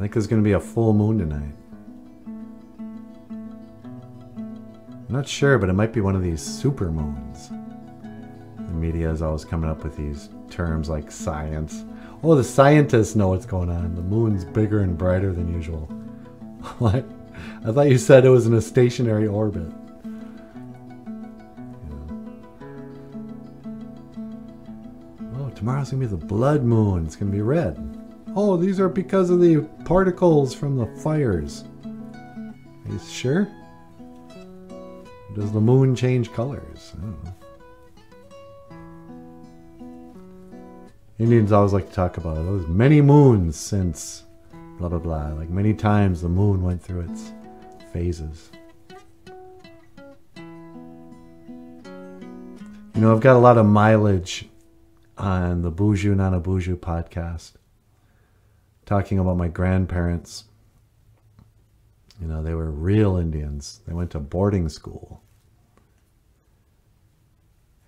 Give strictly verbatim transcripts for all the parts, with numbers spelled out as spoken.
I think there's going to be a full moon tonight. I'm not sure, but it might be one of these super moons. The media is always coming up with these terms like science. Oh, the scientists know what's going on. The moon's bigger and brighter than usual. What? I thought you said it was in a stationary orbit. Yeah. Oh, tomorrow's going to be the blood moon. It's going to be red. Oh, these are because of the particles from the fires. Are you sure? Does the moon change colors? I don't know. Indians always like to talk about it. There's many moons since blah blah blah. Like many times the moon went through its phases. You know, I've got a lot of mileage on the Boozhoo Nanaboozhoo podcast. Talking about my grandparents. You know, they were real Indians. They went to boarding school.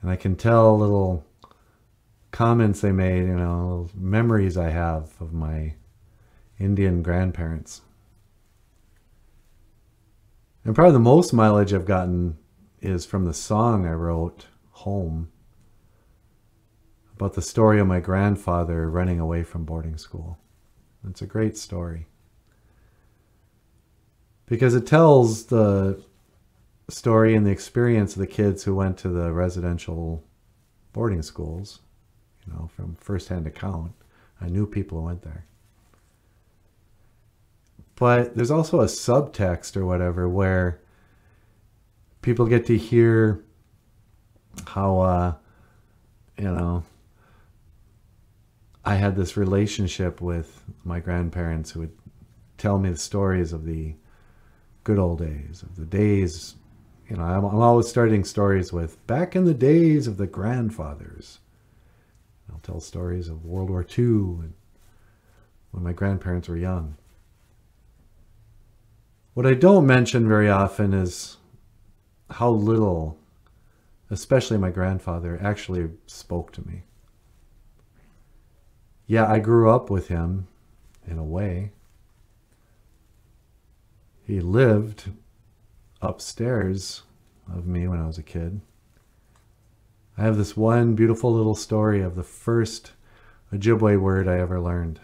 And I can tell little comments they made, you know, memories I have of my Indian grandparents. And probably the most mileage I've gotten is from the song I wrote, Home, about the story of my grandfather running away from boarding school. It's a great story. Because it tells the story and the experience of the kids who went to the residential boarding schools, you know, from first-hand account. I knew people who went there. But there's also a subtext or whatever where people get to hear how, uh, you know, I had this relationship with my grandparents who would tell me the stories of the good old days, of the days, you know, I'm, I'm always starting stories with back in the days of the grandfathers. I'll tell stories of World War Two and when my grandparents were young. What I don't mention very often is how little, especially my grandfather, actually spoke to me. Yeah, I grew up with him in a way. He lived upstairs of me when I was a kid. I have this one beautiful little story of the first Ojibwe word I ever learned.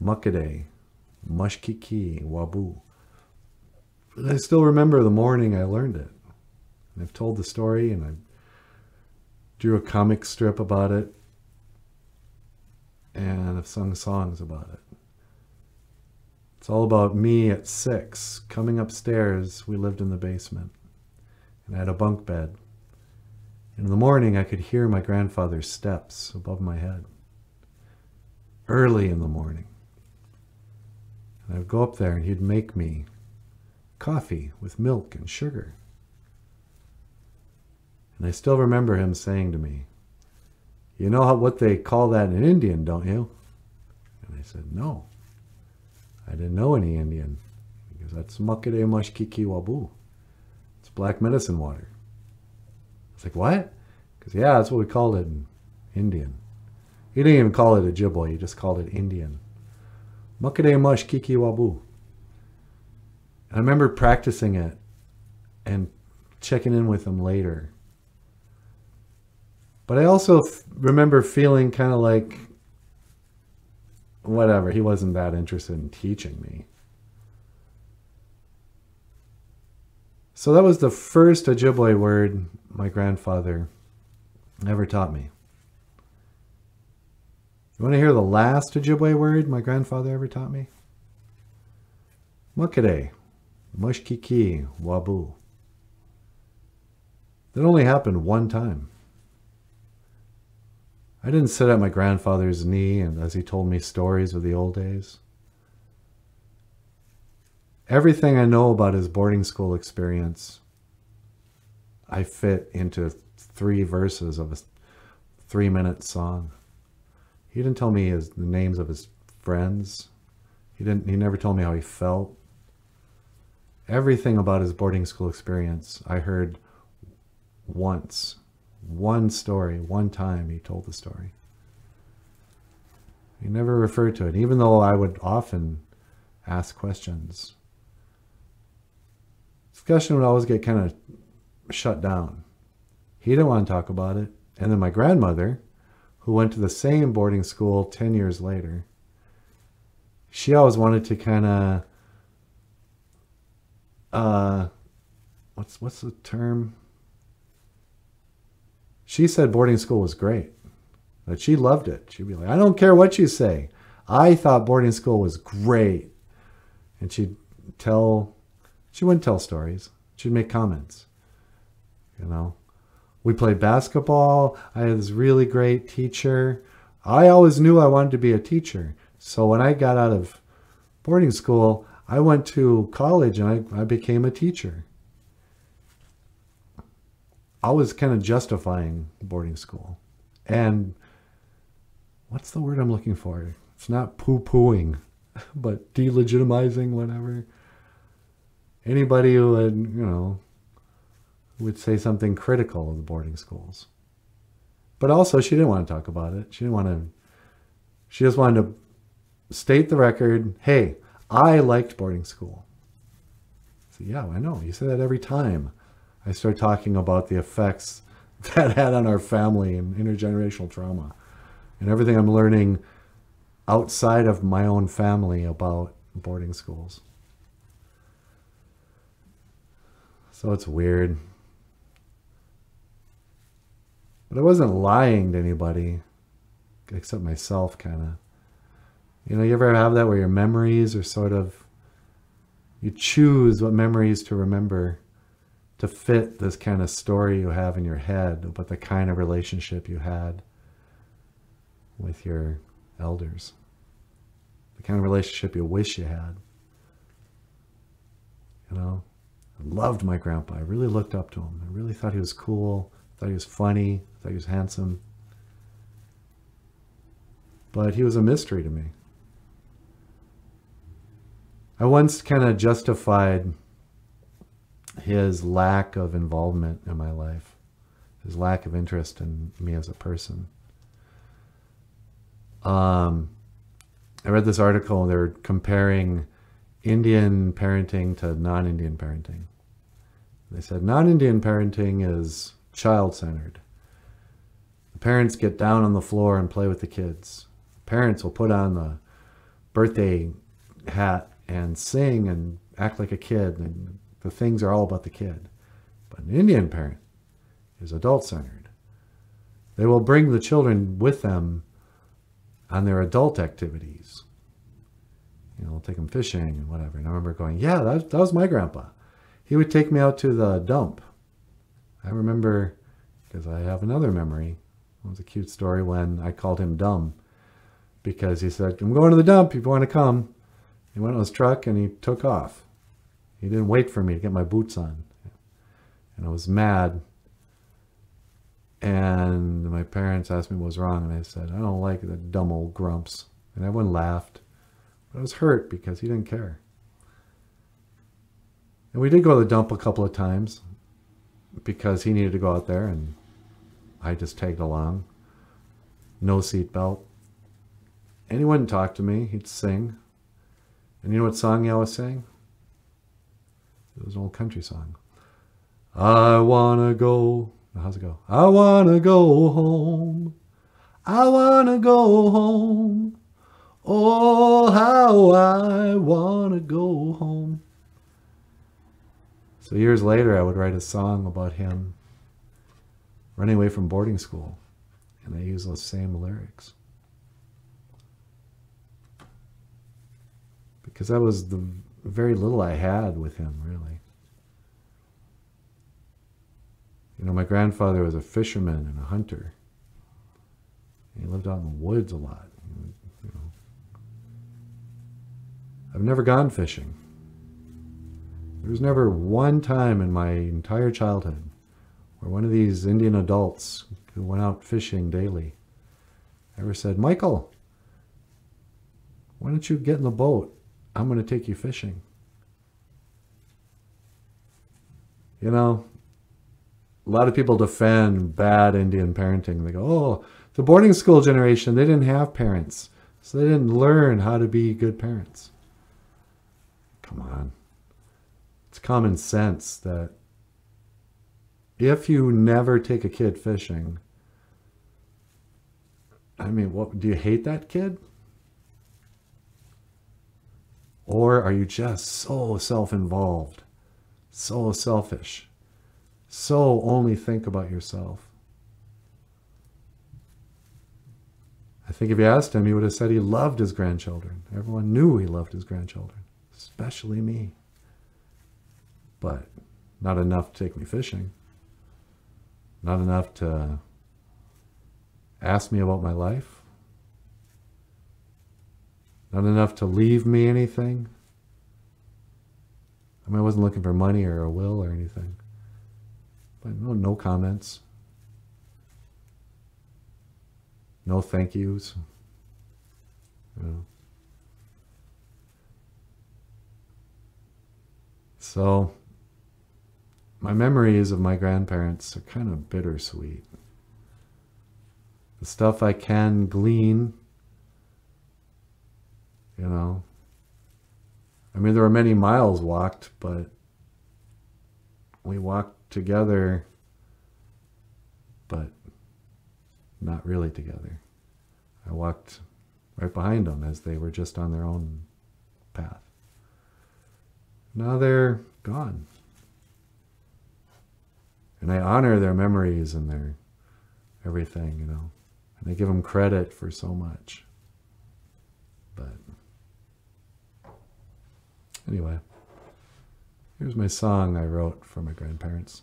Makade Mashkiki Waaboo. I still remember the morning I learned it. And I've told the story and I drew a comic strip about it. And I've sung songs about it. It's all about me at six, coming upstairs. We lived in the basement and I had a bunk bed. In the morning, I could hear my grandfather's steps above my head. Early in the morning. And I would go up there and he'd make me coffee with milk and sugar. And I still remember him saying to me, "You know how, what they call that in Indian, don't you?" And I said, "No. I didn't know any Indian." Because that's Makade Mashkiki Waaboo. It's black medicine water. It's like, what? Because, yeah, that's what we called it in Indian. He didn't even call it Ojibwe. He just called it Indian. Makade Mashkiki Waaboo. I remember practicing it and checking in with him later. But I also f remember feeling kind of like, whatever, he wasn't that interested in teaching me. So that was the first Ojibwe word my grandfather never taught me. You want to hear the last Ojibwe word my grandfather ever taught me? Makade Mashkiki Waaboo. That only happened one time. I didn't sit at my grandfather's knee and as he told me stories of the old days. Everything I know about his boarding school experience, I fit into three verses of a three-minute song. He didn't tell me his, the names of his friends. He didn't. He never told me how he felt. Everything about his boarding school experience, I heard once. One story, one time he told the story. He never referred to it, even though I would often ask questions. Discussion would always get kind of shut down. He didn't want to talk about it. And then my grandmother, who went to the same boarding school ten years later, she always wanted to kind of, uh, what's, what's the term? She said boarding school was great, that she loved it. She'd be like, I don't care what you say. I thought boarding school was great. And she'd tell, she wouldn't tell stories. She'd make comments, you know. We played basketball. I had this really great teacher. I always knew I wanted to be a teacher. So when I got out of boarding school, I went to college and I, I became a teacher. I was kind of justifying boarding school. And what's the word I'm looking for? It's not poo-pooing, but delegitimizing, whatever. Anybody who would, you know, would say something critical of the boarding schools. But also she didn't want to talk about it. She didn't want to, she just wanted to state the record. Hey, I liked boarding school. So yeah, I know. You say that every time I start talking about the effects that had on our family and intergenerational trauma and everything I'm learning outside of my own family about boarding schools. So it's weird. But I wasn't lying to anybody except myself, kind of. You know, you ever have that where your memories are sort of, you choose what memories to remember to fit this kind of story you have in your head about the kind of relationship you had with your elders, the kind of relationship you wish you had, you know? I loved my grandpa. I really looked up to him. I really thought he was cool. I thought he was funny. I thought he was handsome. But he was a mystery to me. I once kind of justified his lack of involvement in my life, his lack of interest in me as a person. Um, I read this article. They were comparing Indian parenting to non-Indian parenting. They said non-Indian parenting is child-centered. The parents get down on the floor and play with the kids. The parents will put on the birthday hat and sing and act like a kid, and the things are all about the kid. But an Indian parent is adult-centered. They will bring the children with them on their adult activities. You know, we'll take him fishing and whatever. And I remember going, yeah, that, that was my grandpa. He would take me out to the dump. I remember, because I have another memory. It was a cute story when I called him dumb. Because he said, I'm going to the dump if you want to come. He went on his truck and he took off. He didn't wait for me to get my boots on. And I was mad. And my parents asked me what was wrong. And I said, I don't like the dumb old grumps. And everyone laughed. I was hurt because he didn't care. And we did go to the dump a couple of times because he needed to go out there and I just tagged along. No seatbelt. And he wouldn't talk to me. He'd sing. And you know what song he always sang? It was an old country song. I wanna go. How's it go? I wanna go home. I wanna go home. Oh, how I want to go home. So years later, I would write a song about him running away from boarding school. And I use those same lyrics. Because that was the very little I had with him, really. You know, my grandfather was a fisherman and a hunter. He lived out in the woods a lot. I've never gone fishing. There was never one time in my entire childhood where one of these Indian adults who went out fishing daily ever said, Michael, why don't you get in the boat? I'm going to take you fishing. You know, a lot of people defend bad Indian parenting. They go, oh, the boarding school generation, they didn't have parents. So they didn't learn how to be good parents. Come on. It's common sense that if you never take a kid fishing, I mean, what, do you hate that kid? Or are you just so self-involved, so selfish, so only think about yourself? I think if you asked him, he would have said he loved his grandchildren. Everyone knew he loved his grandchildren, especially me. But not enough to take me fishing. Not enough to ask me about my life. Not enough to leave me anything. I mean, I wasn't looking for money or a will or anything. But no, no comments. No thank yous. You know. So my memories of my grandparents are kind of bittersweet. The stuff I can glean, you know. I mean, there were many miles walked, but we walked together, but not really together. I walked right behind them as they were just on their own path. Now they're gone. And I honor their memories and their everything, you know. And I give them credit for so much. But anyway, here's my song I wrote for my grandparents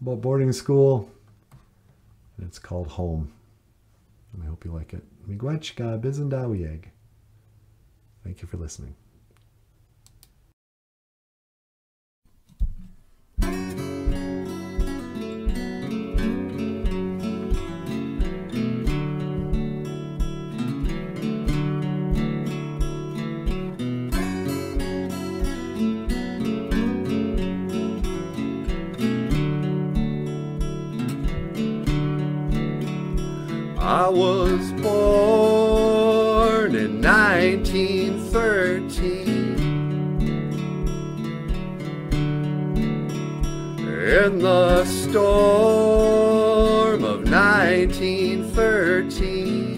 about boarding school. And it's called Home. And I hope you like it. Migwechka, bizindawieg. Thank you for listening. I was born in nineteen thirteen, in the storm of nineteen thirteen,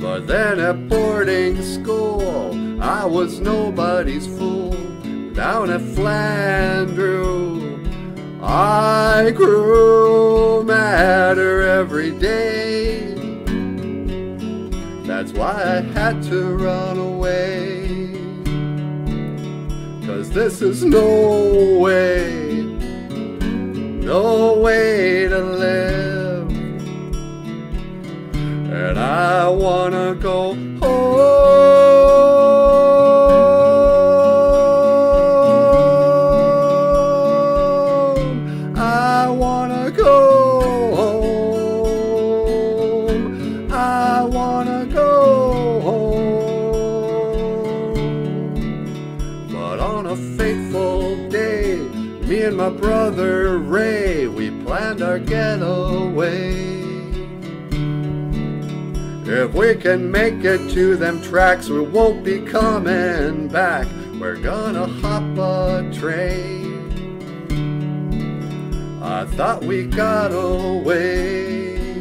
but then at boarding school, I was nobody's fool. Down at Flandreau, I grew madder every day. That's why I had to run away. 'Cause this is no way, no way to live. And I wanna go home. My brother Ray, we planned our getaway. If we can make it to them tracks, we won't be coming back. We're gonna hop a train. I thought we got away,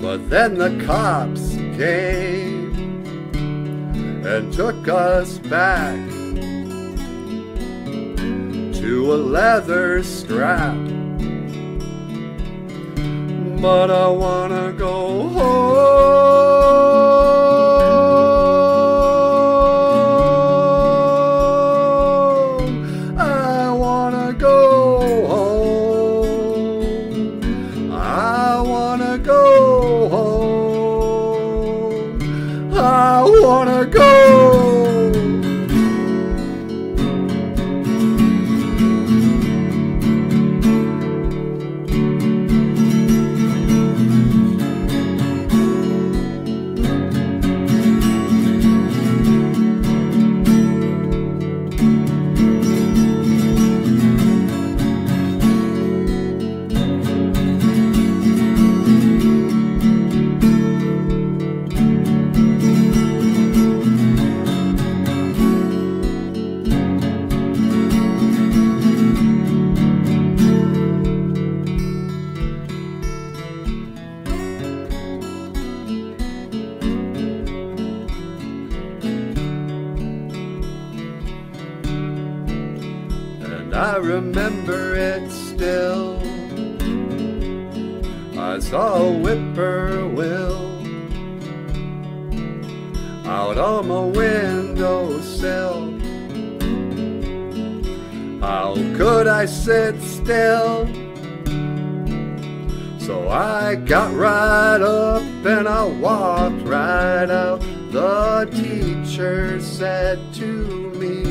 but then the cops came and took us back to a leather strap. But I wanna go home. I wanna go home. I wanna go home. I wanna go home. I remember it still. I saw a whippoorwill out on my windowsill. How could I sit still? So I got right up and I walked right out. The teacher said to me,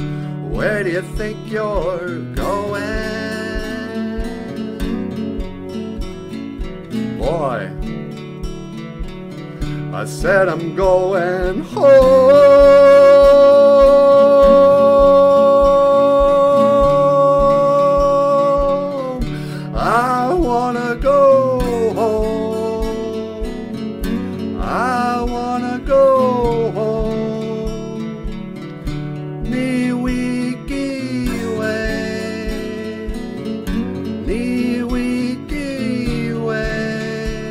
"Where do you think you're going, boy?" I said, "I'm going home. I wanna go home. I wanna go home. Me wiki way. Me wiki way.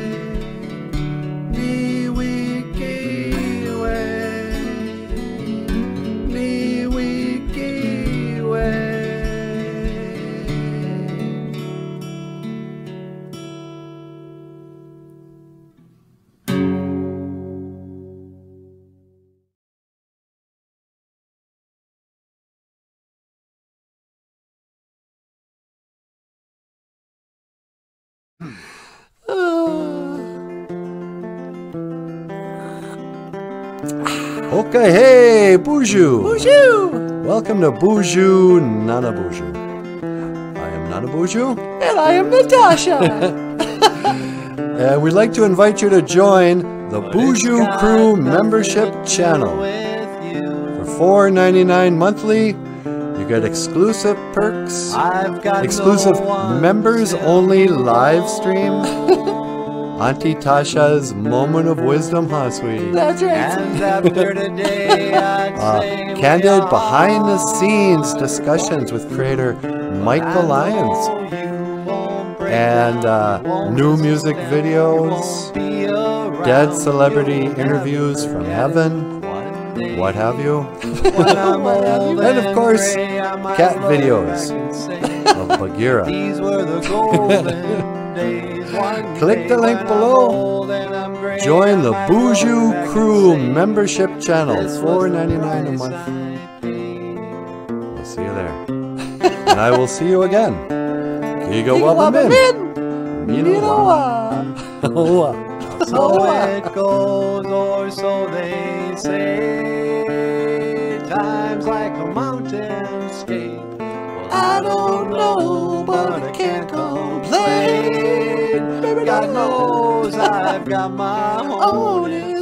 Me wiki way. Me wiki way." Okay, hey, Boozhoo! Boozhoo! Welcome to Boozhoo Nanaboozhoo. I am Nanaboozhoo. And I am Natasha. And we'd like to invite you to join the Boozhoo Crew membership channel. For four ninety-nine monthly, you get exclusive perks, I've got exclusive no members-only live stream. Auntie Tasha's moment of wisdom, huh, sweetie? That's right. And after today, uh, candid behind-the-scenes discussions with creator Michael Lyons, and uh, new music videos, dead celebrity interviews from heaven, what have you, and of course, cat videos of Bagheera. Click the link below. Join the Boozhoo Crew membership channel. four ninety-nine a month. We'll see you there. And I will see you again. Kigawabamin. Minoa. Oa. So it goes, or so they say. Time's like a mountain scape. Well, I don't know, but I can't complain. God knows I've got my own.